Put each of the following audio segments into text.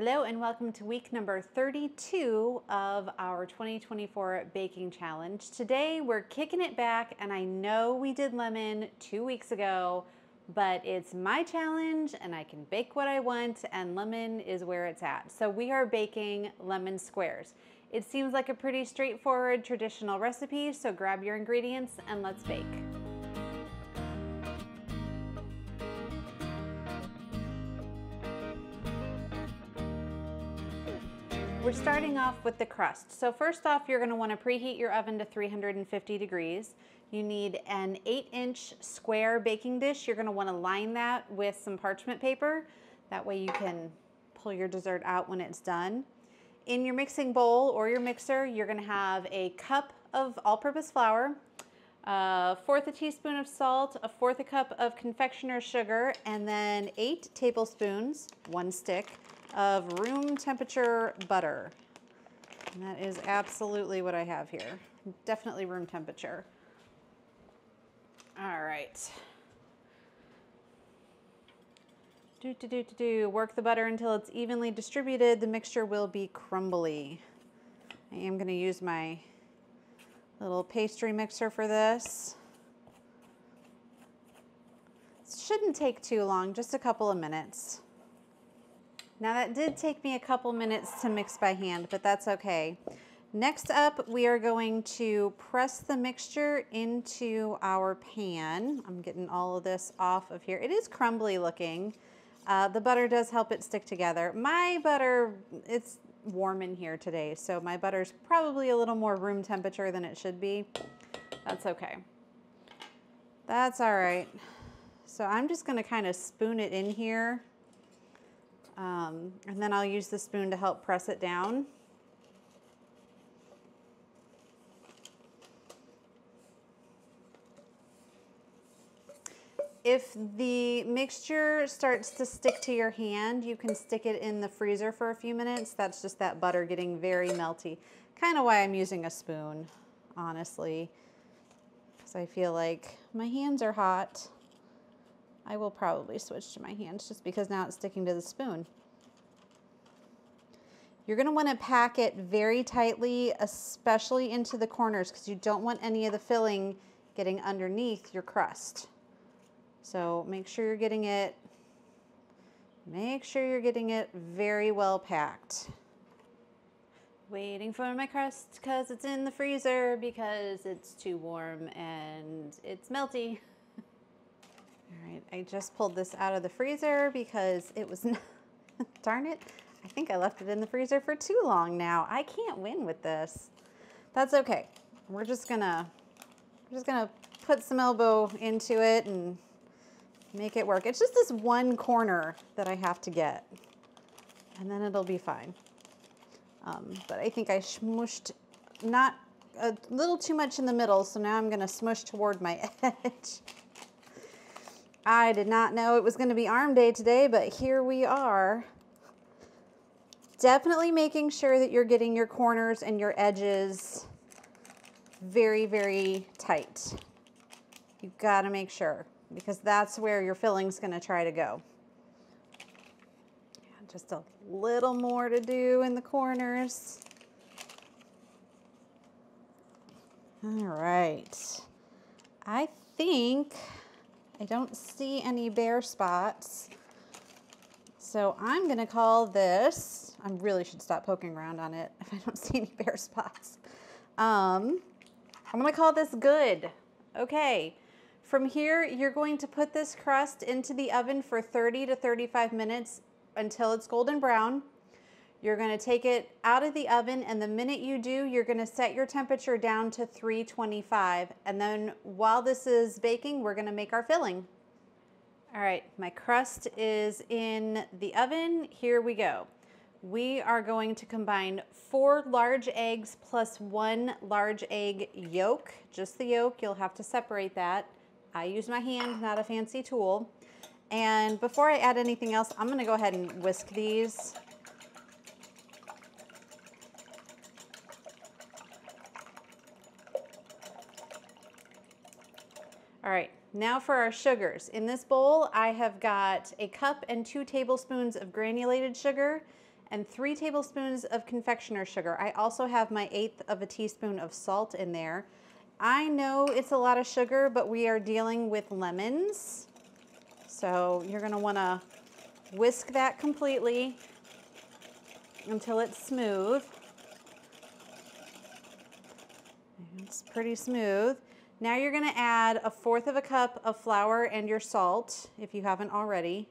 Hello and welcome to week number 32 of our 2024 baking challenge. Today we're kicking it back, and I know we did lemon 2 weeks ago, but it's my challenge and I can bake what I want, and lemon is where it's at. So we are baking lemon squares. It seems like a pretty straightforward traditional recipe, so grab your ingredients and let's bake. We're starting off with the crust. So first off, you're going to want to preheat your oven to 350 degrees. You need an 8-inch square baking dish. You're going to want to line that with some parchment paper. That way you can pull your dessert out when it's done. In your mixing bowl or your mixer, you're going to have a cup of all-purpose flour, 1/4 teaspoon of salt, 1/4 cup of confectioner's sugar, and then 8 tablespoons, 1 stick, of room temperature butter. And that is absolutely what I have here. Definitely room temperature. All right. Work the butter until it's evenly distributed. The mixture will be crumbly. I am going to use my little pastry mixer for this. It shouldn't take too long, just a couple of minutes. Now that did take me a couple minutes to mix by hand, but that's okay. Next up, we are going to press the mixture into our pan. I'm getting all of this off of here. It is crumbly looking. The butter does help it stick together. My butter, it's warm in here today, so my butter's probably a little more room temperature than it should be. That's okay. That's all right. So I'm just gonna kind of spoon it in here. And then I'll use the spoon to help press it down. If the mixture starts to stick to your hand, you can stick it in the freezer for a few minutes. That's just that butter getting very melty. Kind of why I'm using a spoon, honestly, because I feel like my hands are hot. I will probably switch to my hands just because now it's sticking to the spoon. You're going to want to pack it very tightly, especially into the corners, because you don't want any of the filling getting underneath your crust. So make sure you're getting it very well packed. Waiting for my crust because it's in the freezer because it's too warm and it's melty. All right, I just pulled this out of the freezer because it was, darn it, I think I left it in the freezer for too long now. I can't win with this. That's okay. We're just gonna put some elbow into it and make it work. It's just this one corner that I have to get, and then it'll be fine. But I think I smooshed not a little too much in the middle, so now I'm gonna smush toward my edge. I did not know it was going to be arm day today, but here we are. Definitely making sure that you're getting your corners and your edges very, very tight. You've got to make sure, because that's where your filling's going to try to go. Yeah, just a little more to do in the corners. All right. I don't see any bare spots, so I'm gonna call this, I really should stop poking around on it if I don't see any bare spots. I'm gonna call this good. Okay, from here, you're going to put this crust into the oven for 30 to 35 minutes until it's golden brown. You're gonna take it out of the oven, and the minute you do, you're gonna set your temperature down to 325. And then while this is baking, we're gonna make our filling. All right, my crust is in the oven. Here we go. We are going to combine 4 large eggs plus 1 large egg yolk, just the yolk. You'll have to separate that. I use my hand, not a fancy tool. And before I add anything else, I'm gonna go ahead and whisk these. All right, now for our sugars. In this bowl, I have got a cup and 2 tablespoons of granulated sugar and 3 tablespoons of confectioner's sugar. I also have my 1/8 of a teaspoon of salt in there. I know it's a lot of sugar, but we are dealing with lemons. So you're gonna wanna whisk that completely until it's smooth. It's pretty smooth. Now you're gonna add 1/4 cup of flour and your salt, if you haven't already.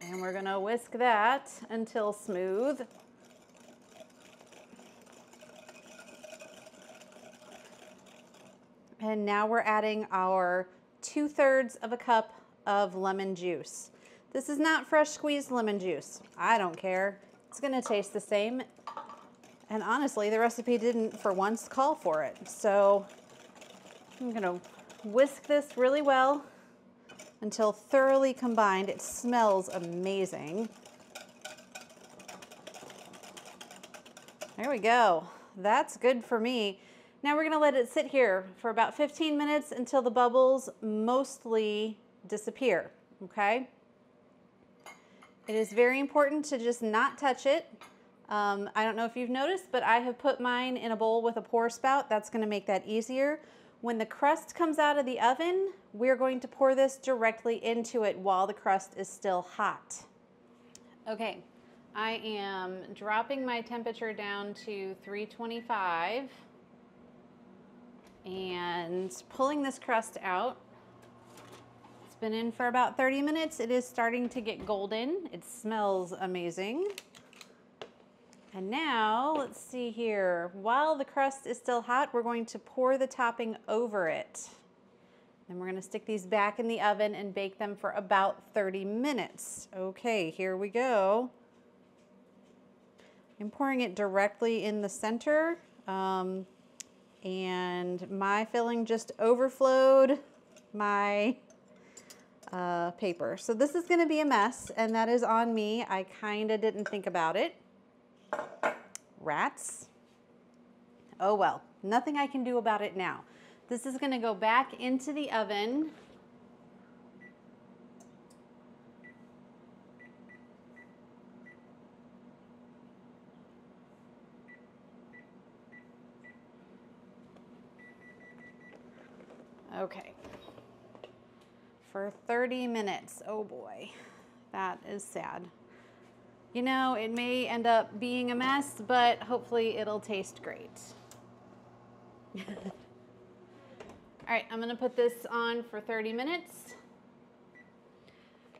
And we're gonna whisk that until smooth. And now we're adding our 2/3 of a cup of lemon juice. This is not fresh squeezed lemon juice. I don't care. It's gonna taste the same. And honestly, the recipe didn't for once call for it. So I'm gonna whisk this really well until thoroughly combined. It smells amazing. There we go. That's good for me. Now we're gonna let it sit here for about 15 minutes until the bubbles mostly disappear, okay? It is very important to just not touch it. I don't know if you've noticed, but I have put mine in a bowl with a pour spout. That's gonna make that easier. When the crust comes out of the oven, we're going to pour this directly into it while the crust is still hot. Okay, I am dropping my temperature down to 325. And pulling this crust out. It's been in for about 30 minutes. It is starting to get golden. It smells amazing. And now, let's see here. While the crust is still hot, we're going to pour the topping over it. Then we're gonna stick these back in the oven and bake them for about 30 minutes. Okay, here we go. I'm pouring it directly in the center. And my filling just overflowed my paper. So this is gonna be a mess, and that is on me. I kinda didn't think about it. Rats. Oh well, nothing I can do about it now. This is gonna go back into the oven. Okay, for 30 minutes, oh boy, that is sad. You know, it may end up being a mess, but hopefully it'll taste great. All right, I'm gonna put this on for 30 minutes.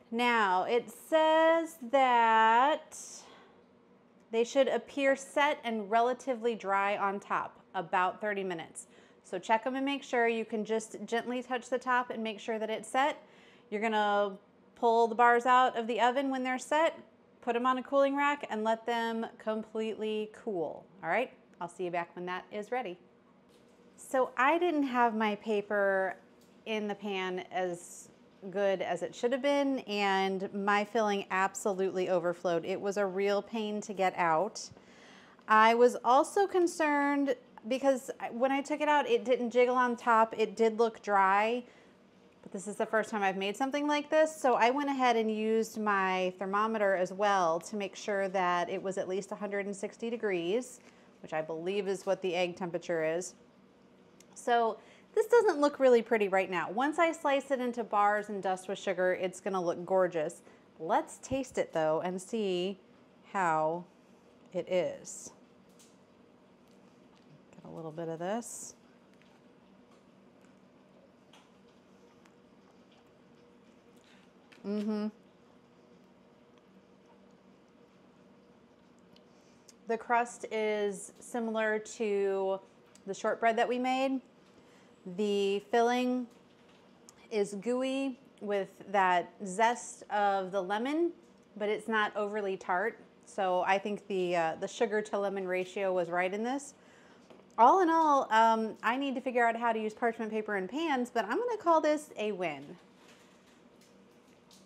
Now, it says that they should appear set and relatively dry on top, about 30 minutes. So check them and make sure. You can just gently touch the top and make sure that it's set. You're gonna pull the bars out of the oven when they're set, put them on a cooling rack, and let them completely cool. All right, I'll see you back when that is ready. So I didn't have my paper in the pan as good as it should have been, and my filling absolutely overflowed. It was a real pain to get out. I was also concerned because when I took it out, it didn't jiggle on top. It did look dry, but this is the first time I've made something like this. So I went ahead and used my thermometer as well to make sure that it was at least 160 degrees, which I believe is what the egg temperature is. So this doesn't look really pretty right now. Once I slice it into bars and dust with sugar, it's gonna look gorgeous. Let's taste it though and see how it is. A little bit of this. The crust is similar to the shortbread that we made. The filling is gooey with that zest of the lemon, but it's not overly tart. So I think the sugar to lemon ratio was right in this. All in all, I need to figure out how to use parchment paper and pans, but I'm gonna call this a win.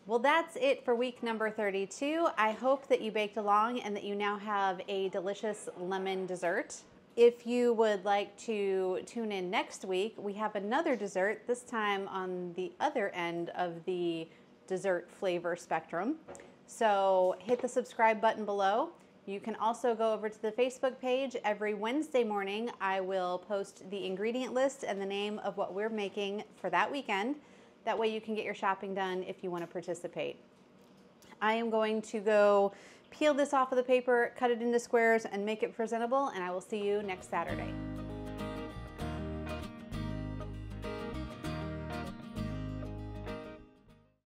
Well, that's it for week number 32. I hope that you baked along and that you now have a delicious lemon dessert. If you would like to tune in next week, we have another dessert, this time on the other end of the dessert flavor spectrum. So hit the subscribe button below. You can also go over to the Facebook page. Every Wednesday morning, I will post the ingredient list and the name of what we're making for that weekend. That way you can get your shopping done if you want to participate. I am going to go peel this off of the paper, cut it into squares, and make it presentable, and I will see you next Saturday.